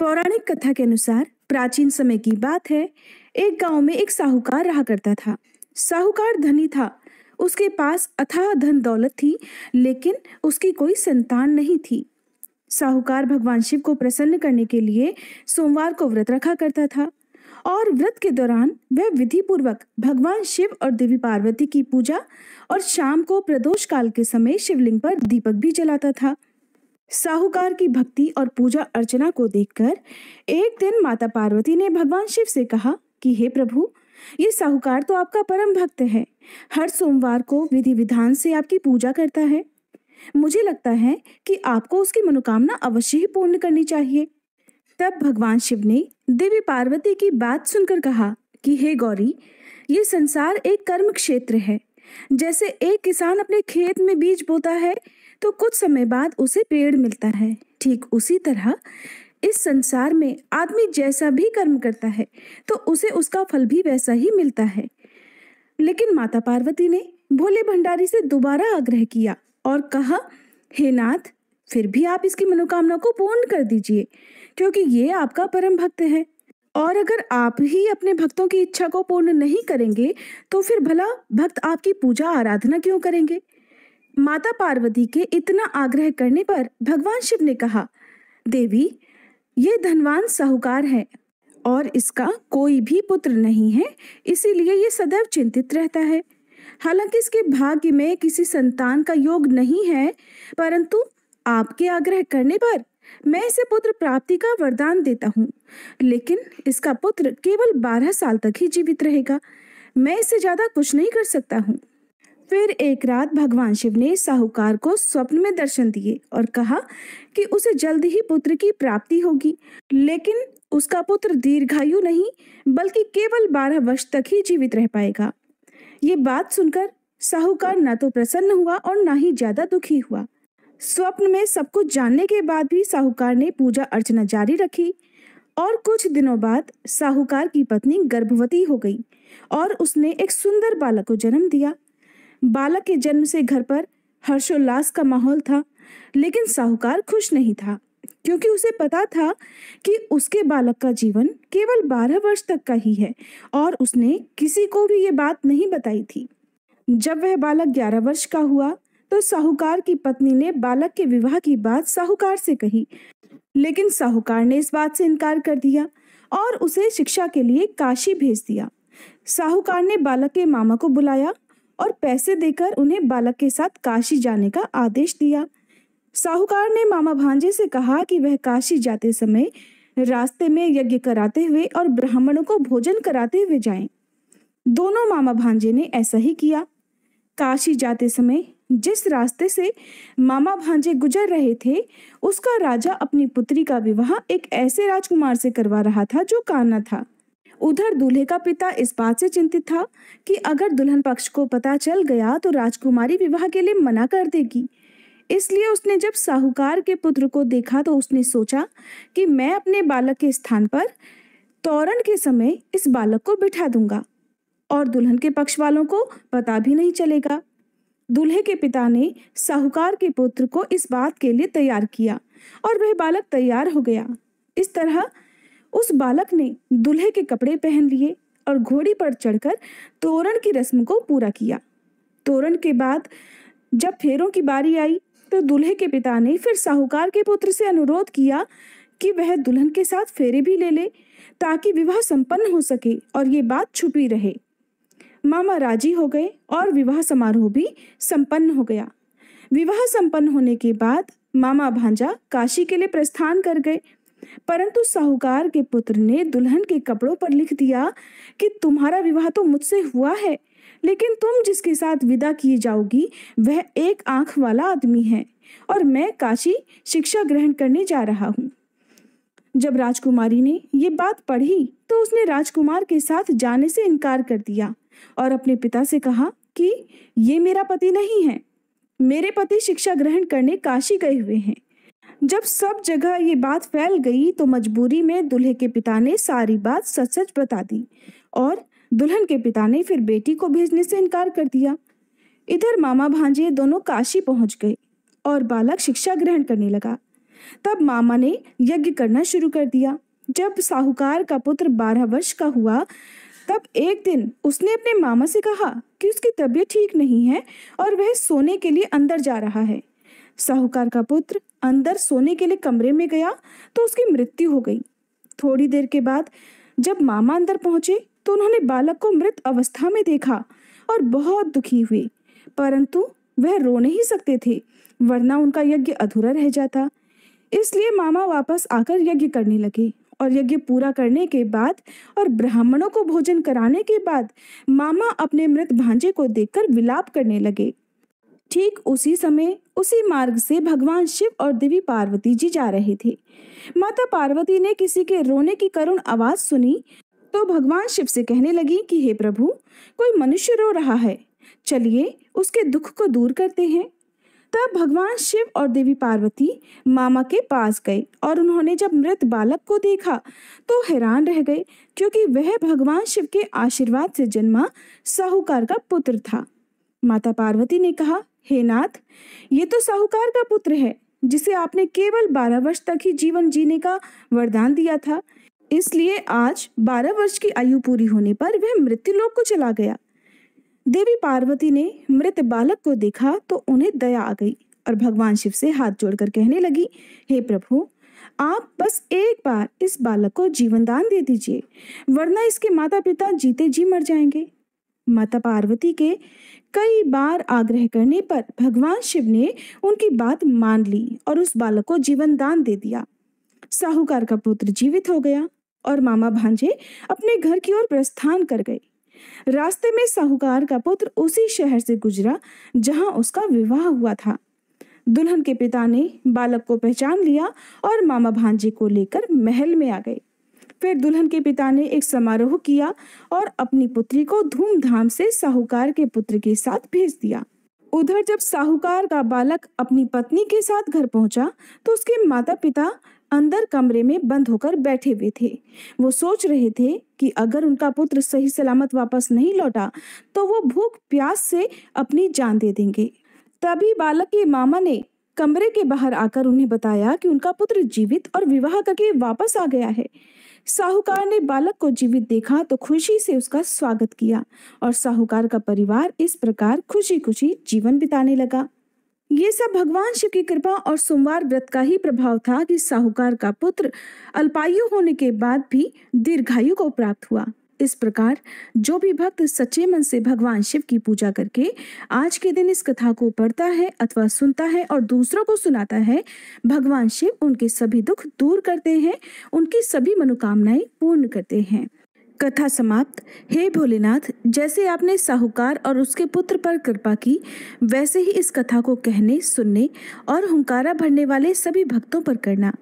पौराणिक कथा के अनुसार प्राचीन समय की बात है। एक गांव में एक साहूकार रहा करता था। साहूकार धनी था, उसके पास अथाह धन दौलत थी, लेकिन उसकी कोई संतान नहीं थी। साहूकार भगवान शिव को प्रसन्न करने के लिए सोमवार को व्रत रखा करता था और व्रत के दौरान वह विधि पूर्वक भगवान शिव और देवी पार्वती की पूजा और शाम को प्रदोष काल के समय शिवलिंग पर दीपक भी जलाता था। साहूकार की भक्ति और पूजा अर्चना को देखकर एक दिन माता पार्वती ने भगवान शिव से कहा कि हे प्रभु, ये साहूकार तो आपका परम भक्त है, हर सोमवार को विधि विधान से आपकी पूजा करता है। मुझे लगता है कि आपको उसकी मनोकामना अवश्य ही पूर्ण करनी चाहिए। तब भगवान शिव ने देवी पार्वती की बात सुनकर कहा कि हे गौरी, ये संसार एक कर्म क्षेत्र है। जैसे एक किसान अपने खेत में बीज बोता है तो कुछ समय बाद उसे पेड़ मिलता है, ठीक उसी तरह इस संसार में आदमी जैसा भी कर्म करता है तो उसे उसका फल भी वैसा ही मिलता है। लेकिन माता पार्वती ने भोले भंडारी से दोबारा आग्रह किया और कहा, हे नाथ, फिर भी आप इसकी मनोकामना को पूर्ण कर दीजिए, क्योंकि ये आपका परम भक्त है। और अगर आप ही अपने भक्तों की इच्छा को पूर्ण नहीं करेंगे तो फिर भला भक्त आपकी पूजा आराधना क्यों करेंगे। माता पार्वती के इतना आग्रह करने पर भगवान शिव ने कहा, देवी, ये धनवान साहूकार है और इसका कोई भी पुत्र नहीं है, इसीलिए ये सदैव चिंतित रहता है। हालांकि इसके भाग्य में किसी संतान का योग नहीं है, परंतु आपके आग्रह करने पर मैं इसे पुत्र प्राप्ति का वरदान देता हूँ, लेकिन इसका पुत्र केवल 12 साल तक ही जीवित रहेगा। मैं इससे ज्यादा कुछ नहीं कर सकता हूँ। फिर एक रात भगवान शिव ने साहूकार को स्वप्न में दर्शन दिए और कहा कि उसे जल्द ही पुत्र की प्राप्ति होगी, लेकिन उसका पुत्र दीर्घायु नहीं बल्कि केवल 12 वर्ष तक ही जीवित रह पाएगा। ये बात सुनकर साहूकार ना तो प्रसन्न हुआ और ना ही ज्यादा दुखी हुआ। स्वप्न में सब कुछ जानने के बाद भी साहूकार ने पूजा अर्चना जारी रखी और कुछ दिनों बाद साहूकार की पत्नी गर्भवती हो गई और उसने एक सुंदर बालक को जन्म दिया। बालक के जन्म से घर पर हर्षोल्लास का माहौल था, लेकिन साहूकार खुश नहीं था, क्योंकि उसे पता था कि उसके बालक का जीवन केवल 12 वर्ष तक का ही है और उसने किसी को भी ये बात नहीं बताई थी। जब वह बालक 11 वर्ष का हुआ तो साहूकार की पत्नी ने बालक के विवाह की बात साहूकार से कही, लेकिन साहूकार ने इस बात से इनकार कर दिया और उसे शिक्षा के लिए काशी भेज दिया। साहूकार ने बालक के मामा को बुलाया और पैसे देकर उन्हें बालक के साथ काशी जाने का आदेश दिया। साहूकार ने मामा भांजे से कहा कि वह काशी जाते समय रास्ते में यज्ञ कराते हुए और ब्राह्मणों को भोजन कराते हुए जाएं। दोनों मामा भांजे ने ऐसा ही किया। काशी जाते समय जिस रास्ते से मामा भांजे गुजर रहे थे, उसका राजा अपनी पुत्री का विवाह एक ऐसे राजकुमार से करवा रहा था जो काना था। उधर दूल्हे का पिता इस बात से चिंतित था कि अगर दुल्हन पक्ष को पता चल गया तो राजकुमारी विवाह के लिए मना कर देगी। इसलिए उसने जब साहूकार के पुत्र को देखा तो उसने सोचा कि मैं अपने बालक के स्थान पर तोरण के समय इस बालक को बिठा दूंगा और दुल्हन के पक्ष वालों को पता भी नहीं चलेगा। दूल्हे के पिता ने साहूकार के पुत्र को इस बात के लिए तैयार किया और वह बालक तैयार हो गया। इस तरह उस बालक ने दूल्हे के कपड़े पहन लिए और घोड़ी पर चढ़कर तोरण की रस्म को पूरा किया। तोरण के बाद जब फेरों की बारी आई तो दूल्हे के पिता ने फिर साहूकार के पुत्र से अनुरोध किया कि वह दुल्हन के साथ फेरे भी ले ले, ताकि विवाह संपन्न हो सके और ये बात छुपी रहे। मामा राजी हो गए और विवाह समारोह भी संपन्न हो गया। विवाह संपन्न होने के बाद मामा भांजा काशी के लिए प्रस्थान कर गए, परंतु साहूकार के पुत्र ने दुल्हन के कपड़ों पर लिख दिया कि तुम्हारा विवाह तो मुझसे हुआ है, लेकिन तुम जिसके साथ विदा किए जाओगी वह एक आंख वाला आदमी है और मैं काशी शिक्षा ग्रहण करने जा रहा हूँ। जब राजकुमारी ने ये बात पढ़ी तो उसने राजकुमार के साथ जाने से इनकार कर दिया और अपने पिता से कहा कि ये मेरा पति नहीं है, मेरे पति शिक्षा ग्रहण करने काशी गए हुए हैं। जब सब जगह ये बात फैल गई तो मजबूरी में दूल्हे के पिता ने सारी बात सच सच बता दी और दुल्हन के पिता ने फिर बेटी को भेजने से इनकार कर दिया। इधर मामा भांजे दोनों काशी पहुंच गए और बालक शिक्षा ग्रहण करने लगा। तब मामा ने यज्ञ करना शुरू कर दिया। जब साहूकार का पुत्र 12 वर्ष का हुआ तब एक दिन उसने अपने मामा से कहा कि उसकी तबीयत ठीक नहीं है और वह सोने के लिए अंदर जा रहा है। साहूकार का पुत्र अंदर सोने के लिए कमरे में गया तो उसकी मृत्यु हो गई। थोड़ी देर के बाद जब मामा अंदर पहुंचे तो उन्होंने बालक को मृत अवस्था में देखा और बहुत दुखी हुए, परंतु वह रो नहीं सकते थे वरना उनका यज्ञ अधूरा रह जाता। इसलिए मामा वापस आकर यज्ञ करने लगे और यज्ञ पूरा करने के बाद और ब्राह्मणों को भोजन कराने के बाद मामा अपने मृत भांजे को देखकर विलाप करने लगे। ठीक उसी समय उसी मार्ग से भगवान शिव और देवी पार्वती जी जा रहे थे। माता पार्वती ने किसी के रोने की करुण आवाज सुनी तो भगवान शिव से कहने लगी कि हे प्रभु, कोई मनुष्य रो रहा है, चलिए उसके दुख को दूर करते हैं। तब भगवान शिव और देवी पार्वती मामा के पास गए और उन्होंने जब मृत बालक को देखा तो हैरान रह गए, क्योंकि वह भगवान शिव के आशीर्वाद से जन्मा साहूकार का पुत्र था। माता पार्वती ने कहा, हे नाथ, ये तो साहूकार का पुत्र है जिसे आपने केवल 12 वर्ष तक ही जीवन जीने का वरदान दिया था, इसलिए आज 12 वर्ष की आयु पूरी होने पर वह मृत्युलोक को चला गया। देवी पार्वती ने मृत बालक को देखा तो उन्हें दया आ गई और भगवान शिव से हाथ जोड़कर कहने लगी, हे प्रभु, आप बस एक बार इस बालक को जीवन दान दे दीजिए, वरना इसके माता पिता जीते जी मर जाएंगे। माता पार्वती के कई बार आग्रह करने पर भगवान शिव ने उनकी बात मान ली और उस बालक को जीवन दान दे दिया। साहूकार का पुत्र जीवित हो गया और मामा भांजे अपने घर की ओर प्रस्थान कर गए। रास्ते में साहूकार का पुत्र उसी शहर से गुजरा जहां उसका विवाह हुआ था। दुल्हन के पिता ने बालक को पहचान लिया और मामा भांजे को लेकर महल में आ गए। फिर दुल्हन के पिता ने एक समारोह किया और अपनी पुत्री को धूमधाम से साहूकार के पुत्र के साथ भेज दिया। उधर जब साहूकार का बालक अपनी पत्नी के साथ घर पहुंचा तो उसके माता पिता अंदर कमरे में बंद होकर बैठे हुए थे। वो सोच रहे थे कि अगर उनका पुत्र सही सलामत वापस नहीं लौटा तो वो भूख प्यास से अपनी जान दे देंगे। तभी बालक के मामा ने कमरे के बाहर आकर उन्हें बताया कि उनका पुत्र जीवित और विवाह करके वापस आ गया है। साहूकार ने बालक को जीवित देखा तो खुशी से उसका स्वागत किया और साहूकार का परिवार इस प्रकार खुशी खुशी जीवन बिताने लगा। ये सब भगवान शिव की कृपा और सोमवार व्रत का ही प्रभाव था कि साहूकार का पुत्र अल्पायु होने के बाद भी दीर्घायु को प्राप्त हुआ। इस प्रकार जो भी भक्त सच्चे मन से भगवान शिव की पूजा करके आज के दिन इस कथा को पढ़ता है अथवा सुनता है और दूसरों को सुनाता है, भगवान शिव उनके सभी दुख दूर करते हैं, उनकी सभी मनोकामनाएं पूर्ण करते हैं। कथा समाप्त। हे भोलेनाथ, जैसे आपने साहूकार और उसके पुत्र पर कृपा की, वैसे ही इस कथा को कहने, सुनने और हुंकारा भरने वाले सभी भक्तों पर करना।